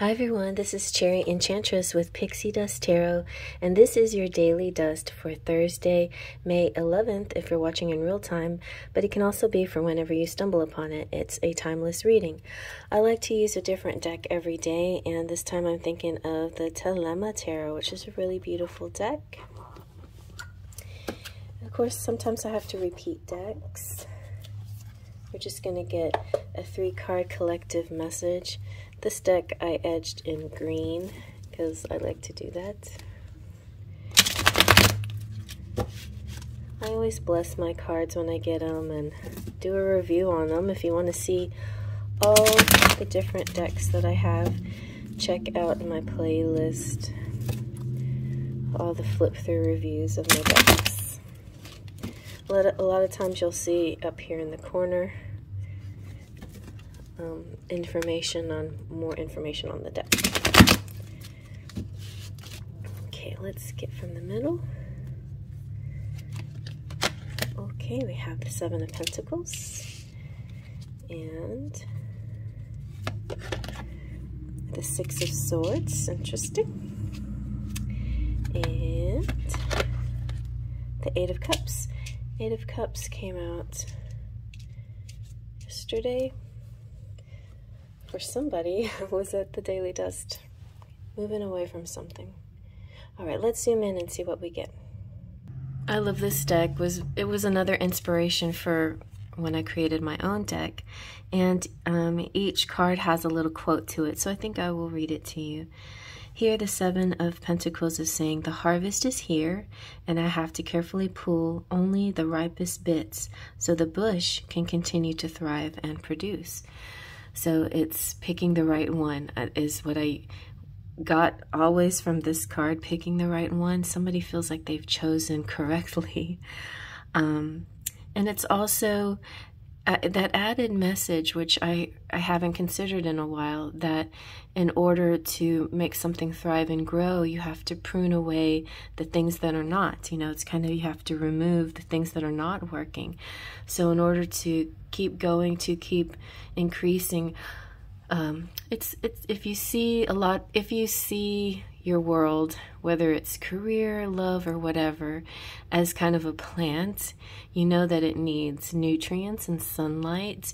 Hi everyone, this is Cherry Enchantress with Pixie Dust Tarot, and this is your daily dust for Thursday, May 11th, if you're watching in real time, but it can also be for whenever you stumble upon it. It's a timeless reading. I like to use a different deck every day, and this time I'm thinking of the Thelema Tarot, which is a really beautiful deck. Of course, sometimes I have to repeat decks. We're just going to get a 3-card collective message. This deck I edged in green because I like to do that. I always bless my cards when I get them and do a review on them. If you want to see all the different decks that I have, check out my playlist all the flip-through reviews of my decks. A lot of times you'll see up here in the corner more information on the deck. Okay, let's get from the middle. Okay, we have the 7 of Pentacles and the 6 of Swords, interesting, and the 8 of Cups. 8 of Cups came out yesterday for somebody who was at the Daily Dust, moving away from something. All right, let's zoom in and see what we get. I love this deck. It was another inspiration for when I created my own deck, and each card has a little quote to it, so I think I will read it to you. Here the 7 of Pentacles is saying, "The harvest is here, and I have to carefully pull only the ripest bits so the bush can continue to thrive and produce." So it's picking the right one is what I got always from this card, picking the right one. Somebody feels like they've chosen correctly. And it's also that added message, which I haven't considered in a while, that in order to make something thrive and grow, you have to prune away the things that are not. You know, it's kind of, you have to remove the things that are not working. So in order to keep going, to keep increasing, if you see your world, whether it's career, love, or whatever, as kind of a plant, you know that it needs nutrients and sunlight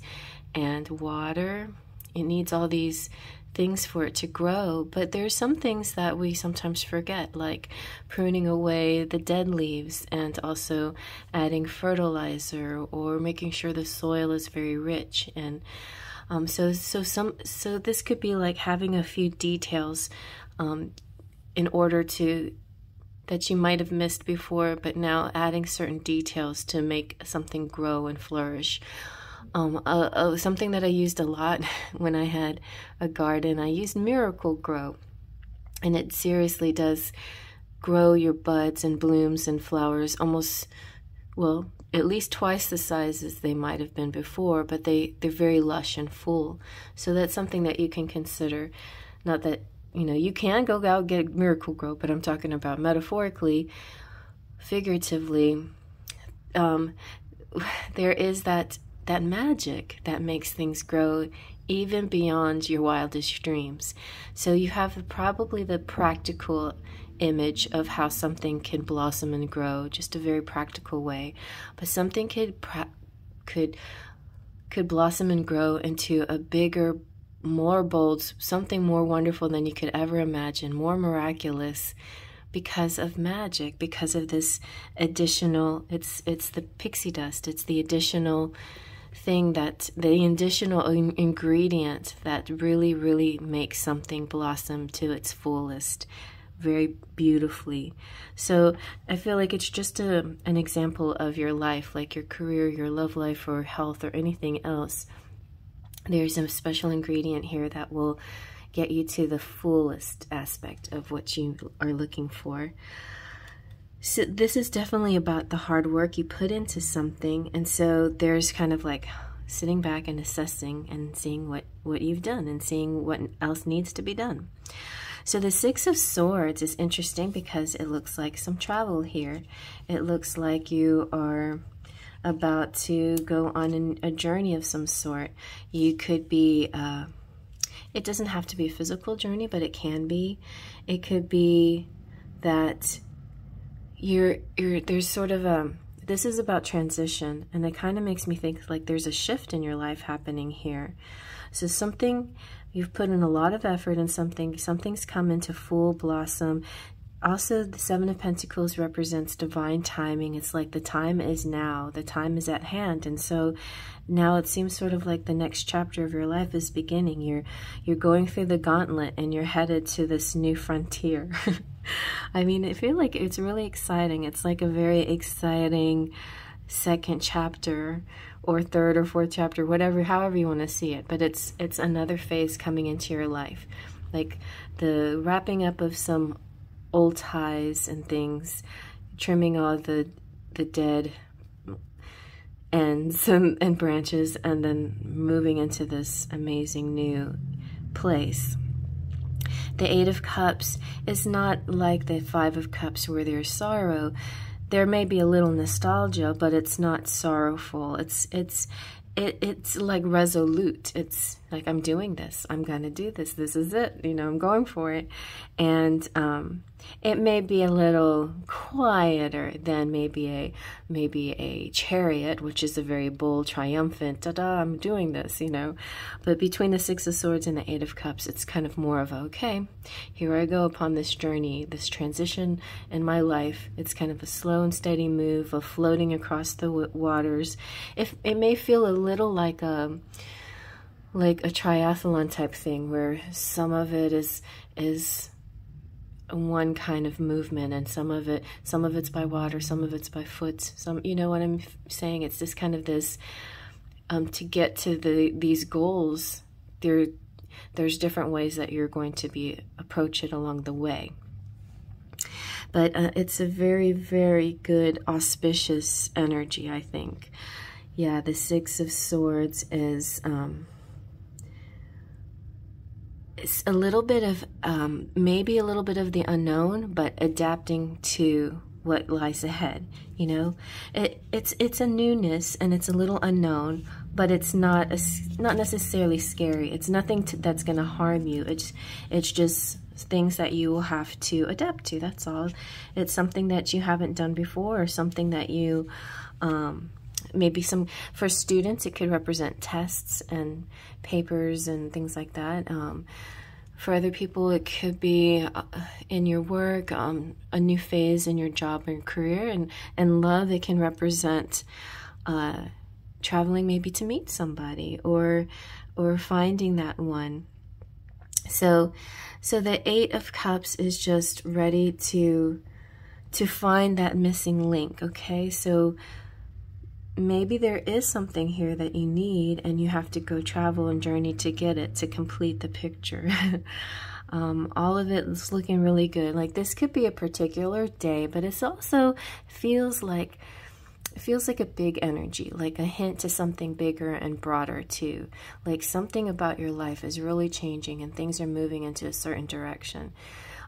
and water. It needs all these things for it to grow, but there's some things that we sometimes forget, like pruning away the dead leaves and also adding fertilizer or making sure the soil is very rich. And so this could be like having a few details in order to, that you might have missed before, but now adding certain details to make something grow and flourish. Something that I used a lot when I had a garden, I used Miracle-Gro, and it seriously does grow your buds and blooms and flowers almost, well, at least twice the size as they might have been before, but they're very lush and full. So that's something that you can consider. Not that, you know, you can go out and get Miracle-Gro, but I'm talking about metaphorically, figuratively. There is that magic that makes things grow even beyond your wildest dreams. So you have probably the practical image of how something can blossom and grow, just a very practical way. But something could blossom and grow into a bigger, more bold, something more wonderful than you could ever imagine, more miraculous, because of magic, because of this additional, it's the pixie dust, it's the additional thing, that the additional ingredient that really, really makes something blossom to its fullest very beautifully. So I feel like it's just an example of your life, like your career, your love life, or health, or anything else. There's a special ingredient here that will get you to the fullest aspect of what you are looking for. So this is definitely about the hard work you put into something, and so there's kind of like sitting back and assessing and seeing what you've done and seeing what else needs to be done. So the 6 of Swords is interesting because it looks like some travel here. It looks like you are about to go on a journey of some sort. You could be It doesn't have to be a physical journey, but it can be. It could be that there's sort of a, this is about transition, and it kind of makes me think like there's a shift in your life happening here. So something, you've put in a lot of effort in something, something's come into full blossom. Also, the Seven of Pentacles represents divine timing. It's like the time is now, the time is at hand. And so now it seems sort of like the next chapter of your life is beginning. You're going through the gauntlet and you're headed to this new frontier. I mean, I feel like it's really exciting. It's like a very exciting second chapter or third or fourth chapter, whatever, however you want to see it. But it's another phase coming into your life. Like the wrapping up of some old ties and things, trimming all the dead ends and branches, and then moving into this amazing new place. The Eight of Cups is not like the Five of Cups where there's sorrow. There may be a little nostalgia, but it's not sorrowful. It's like resolute. It's like, I'm doing this. I'm going to do this. This is it. You know, I'm going for it. And it may be a little quieter than maybe a Chariot, which is a very bold, triumphant, ta-da, I'm doing this, you know. But between the Six of Swords and the Eight of Cups, it's kind of more of a, okay, here I go upon this journey, this transition in my life. It's kind of a slow and steady move of floating across the waters. If it may feel a little like a triathlon type thing, where some of it is one kind of movement, and some of it's by water, some of it's by foot, some, you know what I'm saying? It's just kind of this to get to these goals, there's different ways that you're going to be approach it along the way. But it's a very, very good auspicious energy, I think. Yeah, the Six of Swords is it's a little bit of maybe a little bit of the unknown, but adapting to what lies ahead. You know, it's a newness, and it's a little unknown, but it's not necessarily scary. It's nothing that's going to harm you. It's just things that you will have to adapt to. That's all. It's something that you haven't done before, or something that you. Maybe some, for students, it could represent tests and papers and things like that. For other people, it could be in your work, a new phase in your job and career. And love, it can represent traveling maybe to meet somebody or finding that one. So the Eight of Cups is just ready to find that missing link, okay? So maybe there is something here that you need, and you have to go travel and journey to get it, to complete the picture. All of it is looking really good. Like, this could be a particular day, but it's also feels like a big energy, like a hint to something bigger and broader too. Like something about your life is really changing, and things are moving into a certain direction.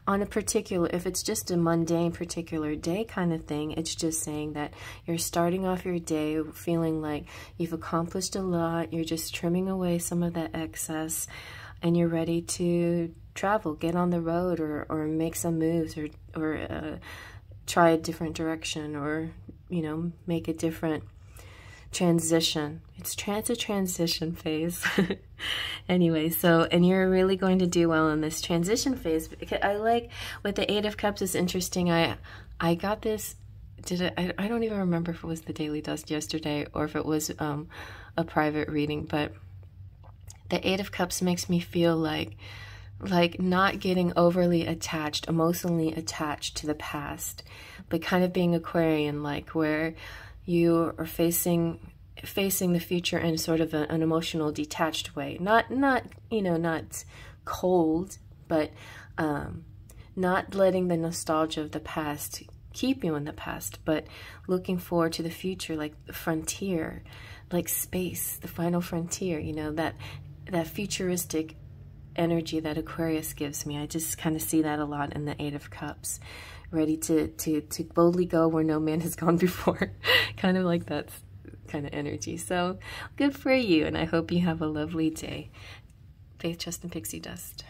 On a particular, if it's just a mundane particular day kind of thing, it's just saying that you're starting off your day feeling like you've accomplished a lot, you're just trimming away some of that excess, and you're ready to travel, get on the road, or make some moves, or try a different direction, or, you know, make a different transition. It's a transition phase. Anyway, so, and you're really going to do well in this transition phase. Because I like, with the Eight of Cups, it's interesting. I got this, I don't even remember if it was the Daily Dust yesterday or if it was a private reading, but the Eight of Cups makes me feel like not getting overly attached, emotionally attached to the past, but kind of being Aquarian, like where you are facing the future in sort of an emotional, detached way. Not you know, not cold, but not letting the nostalgia of the past keep you in the past, but looking forward to the future, like the frontier, like space, the final frontier. You know, that futuristic energy that Aquarius gives me. I just kind of see that a lot in the Eight of Cups. Ready to boldly go where no man has gone before. Kind of like that kind of energy. So good for you, and I hope you have a lovely day. Faith, Trust, and Pixie Dust.